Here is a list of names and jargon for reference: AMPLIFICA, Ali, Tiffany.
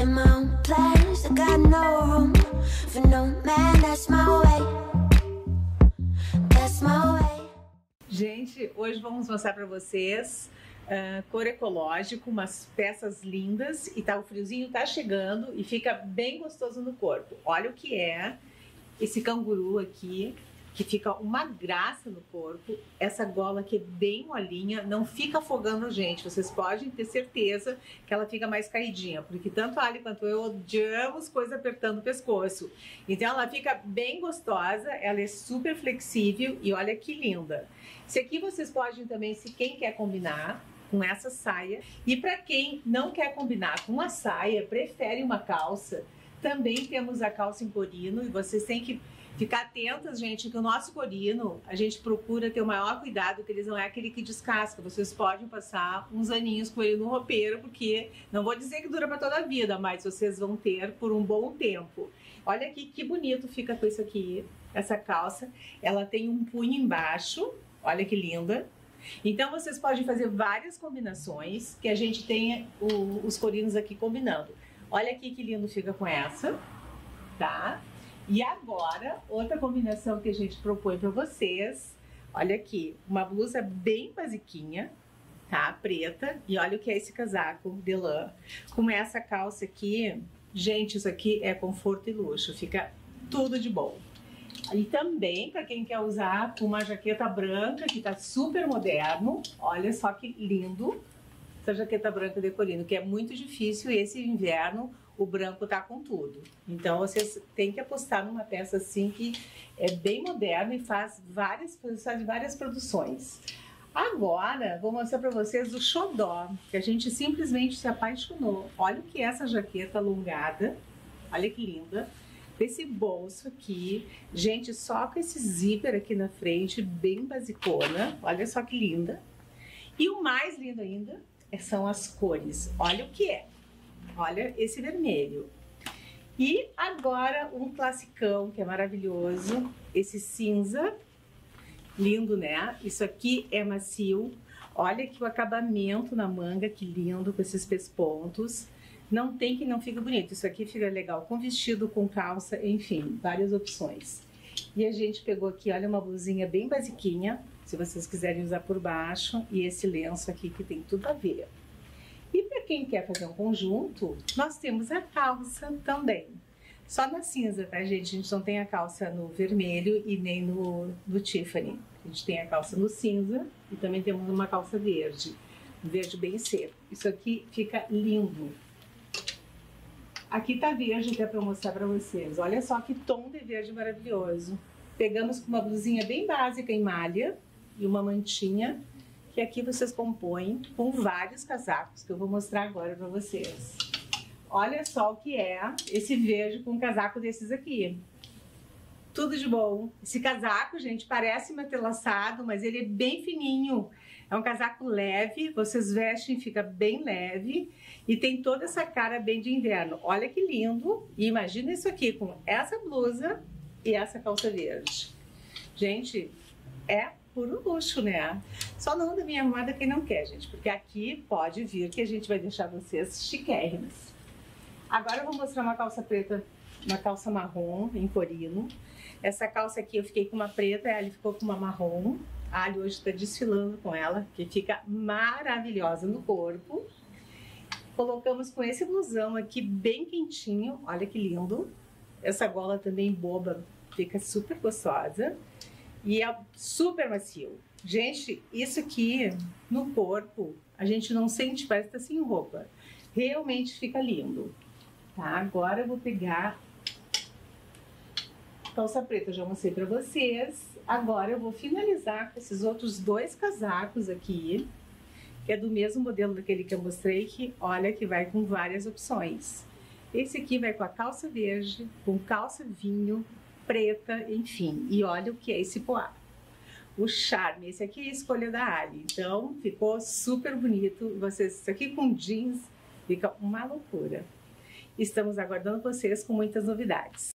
in my own plans. I got no room for no man. That's my way. That's my way. Gente, hoje vamos mostrar pra vocês cor ecológico, umas peças lindas. E tá, o friozinho tá chegando e fica bem gostoso no corpo. Olha o que é esse canguru aqui, que fica uma graça no corpo. Essa gola aqui é bem molinha, não fica afogando, gente. Vocês podem ter certeza que ela fica mais caidinha, porque tanto a Ali quanto eu odiamos coisa apertando o pescoço. Então ela fica bem gostosa, ela é super flexível e olha que linda. Esse aqui vocês podem também, se quem quer combinar com essa saia. E para quem não quer combinar com a saia, prefere uma calça, também temos a calça em corino. E vocês têm que ficar atentas, gente, que o nosso corino, a gente procura ter o maior cuidado, que eles não é aquele que descasca. Vocês podem passar uns aninhos com ele no roupeiro, porque não vou dizer que dura para toda a vida, mas vocês vão ter por um bom tempo. Olha aqui que bonito fica com isso aqui, essa calça. Ela tem um punho embaixo, olha que linda. Então vocês podem fazer várias combinações, que a gente tenha os corinos aqui combinando. Olha aqui que lindo fica com essa, tá? E agora, outra combinação que a gente propõe para vocês. Olha aqui, uma blusa bem basiquinha, tá? Preta. E olha o que é esse casaco de lã. Com essa calça aqui, gente, isso aqui é conforto e luxo. Fica tudo de bom. E também, para quem quer usar uma jaqueta branca, que tá super moderno. Olha só que lindo. Essa jaqueta branca de corino, que é muito difícil esse inverno, o branco tá com tudo. Então vocês têm que apostar numa peça assim que é bem moderna e faz várias produções. Agora vou mostrar para vocês o xodó, que a gente simplesmente se apaixonou. Olha o que é essa jaqueta alongada, olha que linda. Esse bolso aqui, gente, só com esse zíper aqui na frente, bem basicona. Olha só que linda. E o mais lindo ainda são as cores. Olha o que é. Olha esse vermelho. E agora um classicão que é maravilhoso. Esse cinza. Lindo, né? Isso aqui é macio. Olha aqui o acabamento na manga. Que lindo com esses pespontos. Não tem que não fica bonito. Isso aqui fica legal com vestido, com calça. Enfim, várias opções. E a gente pegou aqui, olha, uma blusinha bem basiquinha, se vocês quiserem usar por baixo, e esse lenço aqui que tem tudo a ver. E para quem quer fazer um conjunto, nós temos a calça também. Só na cinza, tá, gente? A gente não tem a calça no vermelho e nem no Tiffany. A gente tem a calça no cinza e também temos uma calça verde. Um verde bem seco. Isso aqui fica lindo. Aqui tá verde até para mostrar para vocês. Olha só que tom de verde maravilhoso. Pegamos com uma blusinha bem básica em malha e uma mantinha, que aqui vocês compõem com vários casacos, que eu vou mostrar agora para vocês. Olha só o que é esse verde com um casaco desses aqui. Tudo de bom. Esse casaco, gente, parece matelaçado, mas ele é bem fininho. É um casaco leve, vocês vestem, fica bem leve e tem toda essa cara bem de inverno. Olha que lindo. E imagina isso aqui com essa blusa e essa calça verde. Gente, é puro luxo, né? Só não anda minha armada quem não quer, gente, porque aqui pode vir que a gente vai deixar vocês chiquérrimas. Agora eu vou mostrar uma calça preta, uma calça marrom em corino. Essa calça aqui eu fiquei com uma preta, a Ali ficou com uma marrom. A Ali hoje está desfilando com ela, que fica maravilhosa no corpo. Colocamos com esse blusão aqui bem quentinho, olha que lindo. Essa gola também boba, fica super gostosa e é super macio. Gente, isso aqui no corpo, a gente não sente, parece que tá sem roupa. Realmente fica lindo. Tá, agora eu vou pegar calça preta, já mostrei pra vocês. Agora eu vou finalizar com esses outros dois casacos aqui, que é do mesmo modelo daquele que eu mostrei, que olha que vai com várias opções. Esse aqui vai com a calça verde, com calça vinho, preta, enfim. E olha o que é esse poá. O charme, esse aqui é a escolha da Ali. Então, ficou super bonito. Vocês, isso aqui com jeans, fica uma loucura. Estamos aguardando vocês com muitas novidades.